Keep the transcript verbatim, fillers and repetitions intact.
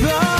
the